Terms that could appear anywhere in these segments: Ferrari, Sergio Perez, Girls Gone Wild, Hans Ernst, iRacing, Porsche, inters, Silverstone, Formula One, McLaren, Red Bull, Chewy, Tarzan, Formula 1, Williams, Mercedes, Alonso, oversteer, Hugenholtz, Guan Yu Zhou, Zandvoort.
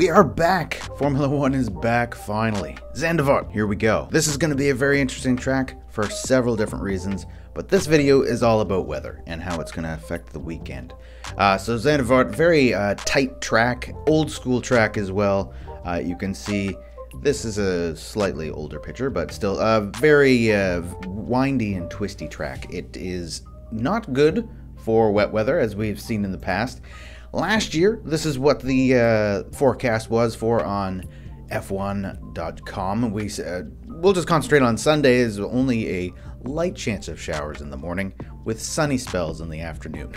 We are back. Formula One is back finally. Zandvoort, here we go. This is going to be a very interesting track for several different reasons, but this video is all about weather and how it's going to affect the weekend. So Zandvoort, very tight track, old school track as well. You can see this is a slightly older picture, but still a very windy and twisty track. It is not good for wet weather, as we've seen in the past. Last year, this is what the forecast was for on F1.com. We'll just concentrate on Sundays, only a light chance of showers in the morning with sunny spells in the afternoon,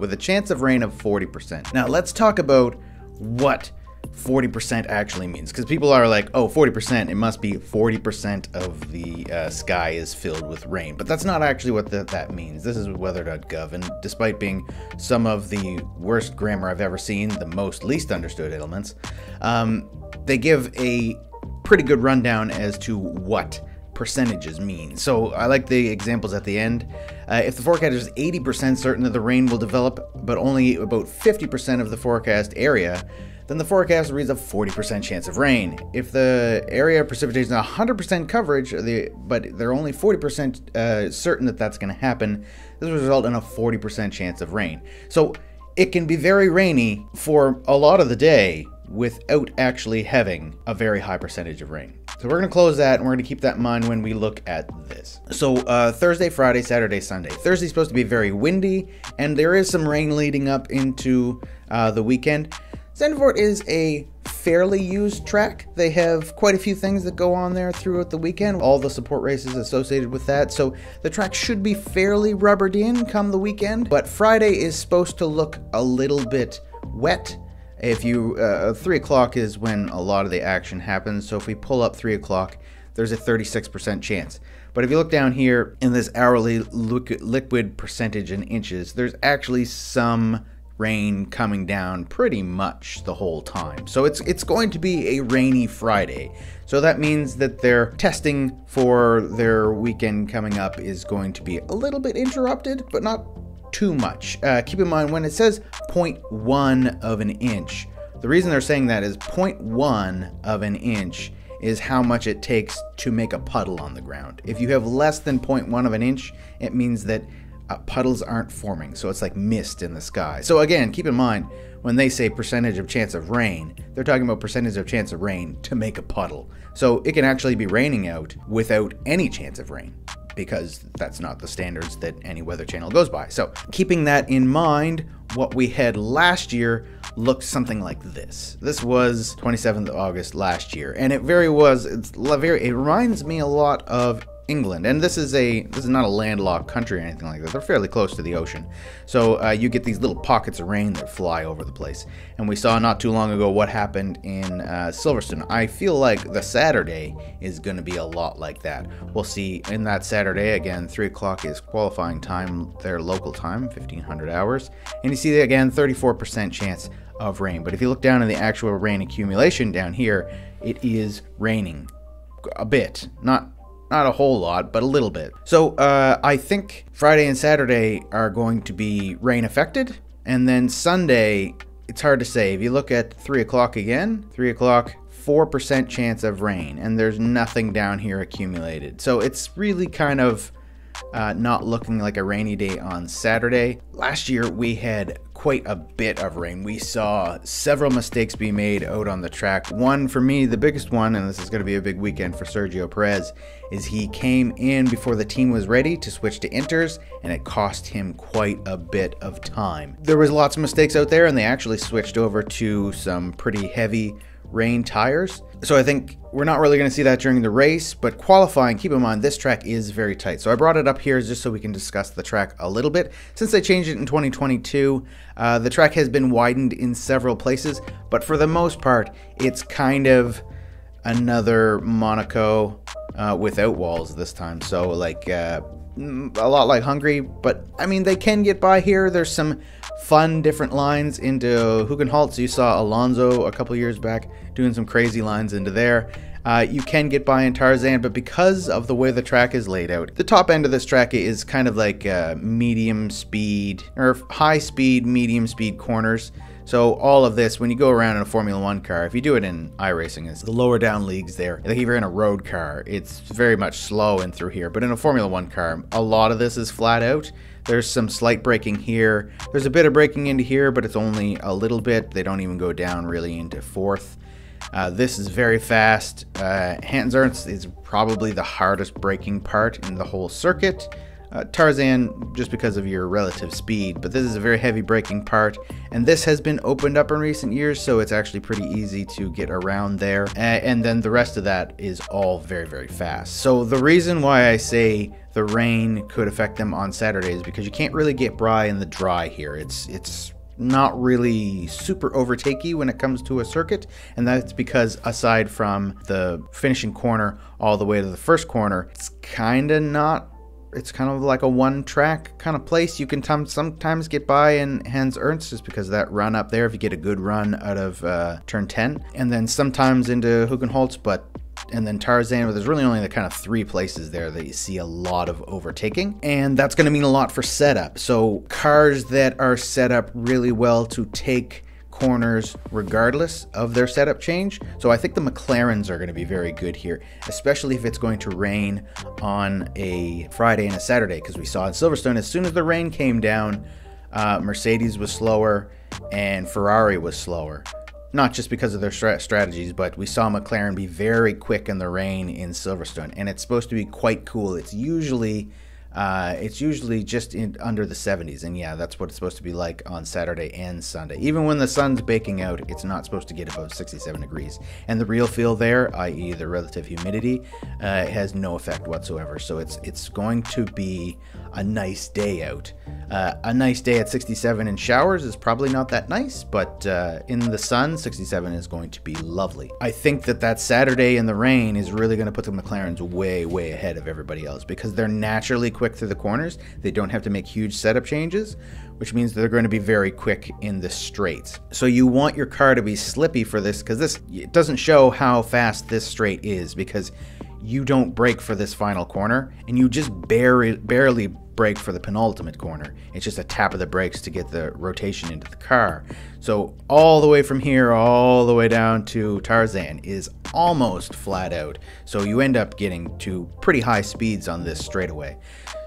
with a chance of rain of 40%. Now let's talk about what 40% actually means, because people are like, oh, 40%, it must be 40% of the sky is filled with rain, but that's not actually what that means. This is weather.gov, and despite being some of the worst grammar I've ever seen, the least understood elements, they give a pretty good rundown as to what percentages mean. So I like the examples at the end. If the forecast is 80% certain that the rain will develop, but only about 50% of the forecast area, then the forecast reads a 40% chance of rain. If the area precipitates 100% coverage, but they're only 40% certain that that's going to happen, this will result in a 40% chance of rain. So it can be very rainy for a lot of the day without actually having a very high percentage of rain. So we're going to close that, and we're going to keep that in mind when we look at this. So Thursday, Friday, Saturday, Sunday. Thursday's supposed to be very windy, and there is some rain leading up into the weekend. Zandvoort is a fairly used track. They have quite a few things that go on there throughout the weekend, all the support races associated with that, so the track should be fairly rubbered in come the weekend. But Friday is supposed to look a little bit wet. 3 o'clock is when a lot of the action happens, so if we pull up 3 o'clock, there's a 36% chance. But if you look down here in this hourly liquid percentage in inches, there's actually some rain coming down pretty much the whole time. So it's going to be a rainy Friday. So that means that their testing for their weekend coming up is going to be a little bit interrupted, but not too much. Keep in mind, when it says 0.1 of an inch, the reason they're saying that is 0.1 of an inch is how much it takes to make a puddle on the ground. If you have less than 0.1 of an inch, it means that puddles aren't forming, so it's like mist in the sky. So again, keep in mind, when they say percentage of chance of rain, they're talking about percentage of chance of rain to make a puddle. So it can actually be raining out without any chance of rain, because that's not the standards that any weather channel goes by. So keeping that in mind, what we had last year looked something like this. This was 27th of August last year, and it reminds me a lot of England, and this is not a landlocked country or anything like that. They're fairly close to the ocean, so you get these little pockets of rain that fly over the place. And we saw not too long ago what happened in Silverstone. I feel like the Saturday is going to be a lot like that. We'll see in that Saturday again. 3 o'clock is qualifying time, their local time, 1500 hours, and you see that again, 34% chance of rain. But if you look down in the actual rain accumulation down here, it is raining a bit, not a whole lot, but a little bit. So I think Friday and Saturday are going to be rain affected. And then Sunday, it's hard to say. If you look at 3 o'clock again, 3 o'clock, 4% chance of rain, and there's nothing down here accumulated. So it's really kind of not looking like a rainy day on Saturday. Last year, we had quite a bit of rain. We saw several mistakes be made out on the track. One, for me, the biggest one, and this is going to be a big weekend for Sergio Perez, is he came in before the team was ready to switch to inters, and it cost him quite a bit of time. There was lots of mistakes out there, and they actually switched over to some pretty heavy rain tires. So I think we're not really going to see that during the race, but qualifying, keep in mind, this track is very tight. So I brought it up here just so we can discuss the track a little bit. Since they changed it in 2022, the track has been widened in several places, but for the most part, it's kind of another Monaco without walls this time. So like a lot like Hungary, but I mean, they can get by here. There's some fun different lines into Hugenholtz. You saw Alonso a couple years back doing some crazy lines into there. You can get by in Tarzan, but because of the way the track is laid out, the top end of this track is kind of like medium speed or high speed, medium speed corners. So all of this, when you go around in a Formula 1 car, if you do it in iRacing, it's the lower down leagues there. Like if you're in a road car, it's very much slow in through here. But in a Formula 1 car, a lot of this is flat out. There's some slight braking here. There's a bit of braking into here, but it's only a little bit. They don't even go down really into fourth. This is very fast. Hans Ernst is probably the hardest braking part in the whole circuit. Tarzan, just because of your relative speed, but this is a very heavy braking part, and this has been opened up in recent years, so it's actually pretty easy to get around there. And then the rest of that is all very, very fast. So the reason why I say the rain could affect them on Saturday is because you can't really get by in the dry here. It's not really super overtakey when it comes to a circuit, and that's because aside from the finishing corner all the way to the first corner, it's kind of like a one track kind of place. You can sometimes get by in Hans Ernst just because of that run up there if you get a good run out of turn 10, and then sometimes into Hugenholtz, and then Tarzan, but there's really only the kind of three places there that you see a lot of overtaking, and that's going to mean a lot for setup. So cars that are set up really well to take corners regardless of their setup change. So I think the McLarens are going to be very good here, especially if it's going to rain on a Friday and a Saturday, because we saw in Silverstone, as soon as the rain came down, Mercedes was slower and Ferrari was slower. Not just because of their strategies, but we saw McLaren be very quick in the rain in Silverstone, and it's supposed to be quite cool. It's usually just under the 70s, and yeah, that's what it's supposed to be like on Saturday and Sunday. Even when the sun's baking out, it's not supposed to get above 67 degrees. And the real feel there, i.e. the relative humidity, has no effect whatsoever. So it's going to be a nice day out. A nice day at 67 in showers is probably not that nice, but in the sun, 67 is going to be lovely. I think that Saturday in the rain is really going to put the McLarens way, way ahead of everybody else, because they're naturally quick through the corners. They don't have to make huge setup changes, which means they're going to be very quick in the straights. So you want your car to be slippy for this, because it doesn't show how fast this straight is, because you don't brake for this final corner, and you just barely brake for the penultimate corner. It's just a tap of the brakes to get the rotation into the car. So all the way from here, all the way down to Tarzan is almost flat out. So you end up getting to pretty high speeds on this straightaway.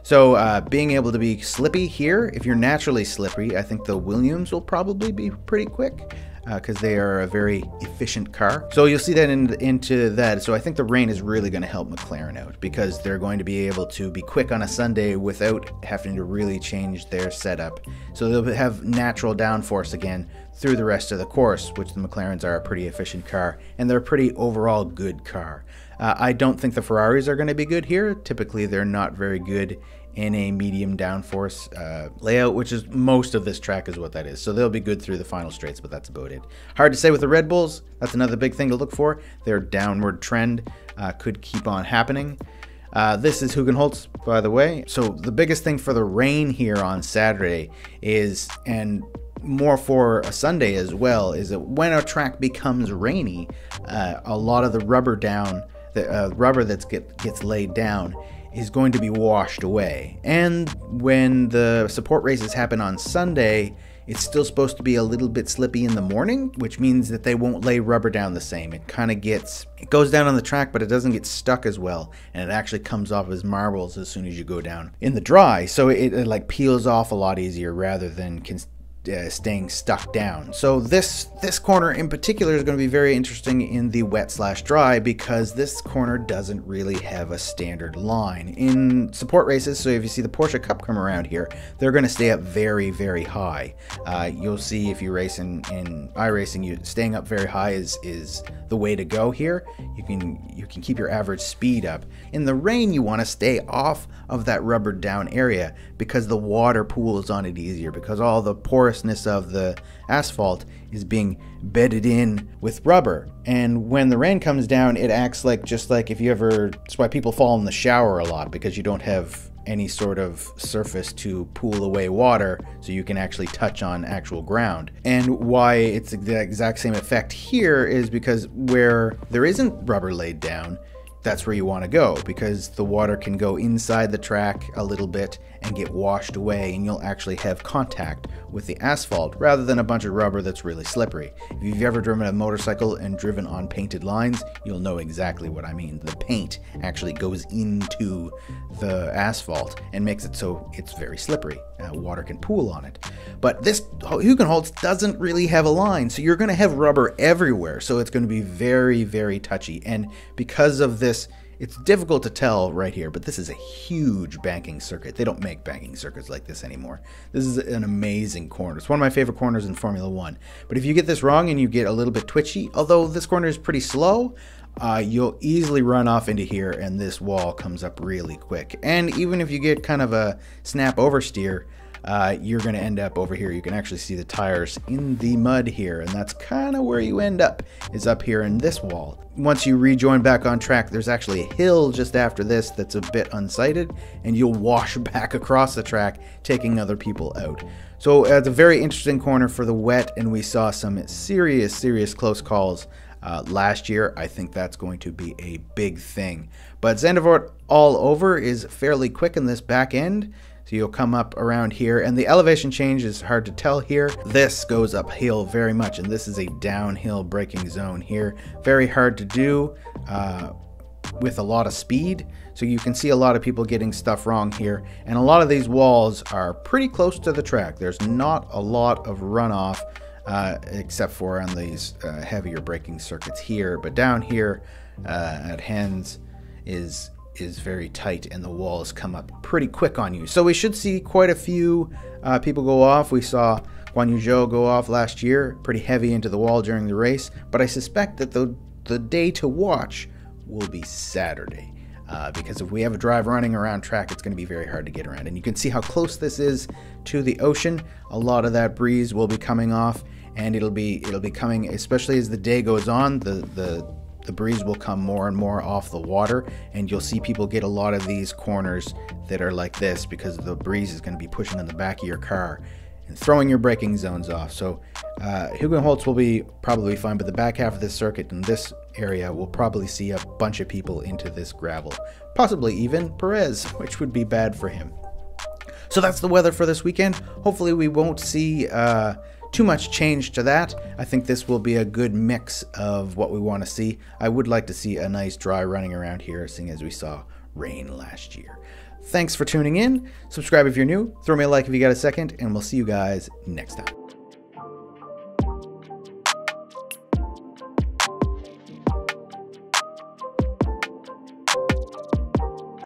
So being able to be slippy here, if you're naturally slippy, I think the Williams will probably be pretty quick, because they are a very efficient car. So you'll see that into that. So I think the rain is really going to help McLaren out, because they're going to be able to be quick on a Sunday without having to really change their setup. So they'll have natural downforce again through the rest of the course, which the McLarens are a pretty efficient car, and they're a pretty overall good car. I don't think the Ferraris are going to be good here. Typically, they're not very good in a medium downforce layout, which is most of this track is what that is. So they'll be good through the final straights, but that's about it. Hard to say with the Red Bulls. That's another big thing to look for. Their downward trend could keep on happening. This is Hugenholtz, by the way. So the biggest thing for the rain here on Saturday is, and more for a Sunday as well, is that when a track becomes rainy, a lot of the rubber that gets laid down is going to be washed away. And when the support races happen on Sunday, it's still supposed to be a little bit slippy in the morning, which means that they won't lay rubber down the same. It goes down on the track, but it doesn't get stuck as well, and it actually comes off as marbles as soon as you go down in the dry. So it like peels off a lot easier rather than staying stuck down. So this corner in particular is going to be very interesting in the wet/dry, because this corner doesn't really have a standard line in support races. So if you see the Porsche Cup come around here, they're going to stay up very, very high. You'll see if you race in iRacing, staying up very high is the way to go here. You can keep your average speed up. In the rain, you want to stay off of that rubber down area, because the water pools on it easier, because all the porous of the asphalt is being bedded in with rubber. And when the rain comes down, it acts like, just like if you ever, that's why people fall in the shower a lot, because you don't have any sort of surface to pool away water, so you can actually touch on actual ground. And why it's the exact same effect here is because where there isn't rubber laid down, that's where you want to go, because the water can go inside the track a little bit and get washed away, and you'll actually have contact with the asphalt rather than a bunch of rubber that's really slippery. If you've ever driven a motorcycle and driven on painted lines, you'll know exactly what I mean. The paint actually goes into the asphalt and makes it so it's very slippery. Water can pool on it. But this Hugenholtz doesn't really have a line, so you're going to have rubber everywhere, so it's going to be very, very touchy. And because of this, it's difficult to tell right here, but this is a huge banking circuit. They don't make banking circuits like this anymore. This is an amazing corner. It's one of my favorite corners in Formula One. But if you get this wrong and you get a little bit twitchy, although this corner is pretty slow, you'll easily run off into here and this wall comes up really quick. And even if you get kind of a snap oversteer, you're going to end up over here. You can actually see the tires in the mud here, and that's kind of where you end up, is up here in this wall. Once you rejoin back on track, there's actually a hill just after this that's a bit unsighted, and you'll wash back across the track, taking other people out. So it's a very interesting corner for the wet, and we saw some serious, serious close calls last year. I think that's going to be a big thing. But Zandvoort all over is fairly quick in this back end. So you'll come up around here, and the elevation change is hard to tell here. This goes uphill very much, and this is a downhill braking zone here. Very hard to do with a lot of speed. So you can see a lot of people getting stuff wrong here. And a lot of these walls are pretty close to the track. There's not a lot of runoff except for on these heavier braking circuits here. But down here at Hens is very tight, and the walls come up pretty quick on you. So we should see quite a few people go off. We saw Guan Yu Zhou go off last year, pretty heavy into the wall during the race, but I suspect that the day to watch will be Saturday, because if we have a drive running around track, it's going to be very hard to get around. And you can see how close this is to the ocean. A lot of that breeze will be coming off, and it'll be coming, especially as the day goes on, the breeze will come more and more off the water, and you'll see people get a lot of these corners that are like this because the breeze is going to be pushing on the back of your car and throwing your braking zones off. So Hugenholtz will be probably fine, but the back half of this circuit in this area will probably see a bunch of people into this gravel, possibly even Perez, which would be bad for him. So that's the weather for this weekend. Hopefully we won't see too much change to that. I think this will be a good mix of what we want to see. I would like to see a nice dry running around here, seeing as we saw rain last year. Thanks for tuning in. Subscribe if you're new. Throw me a like if you got a second, and we'll see you guys next time.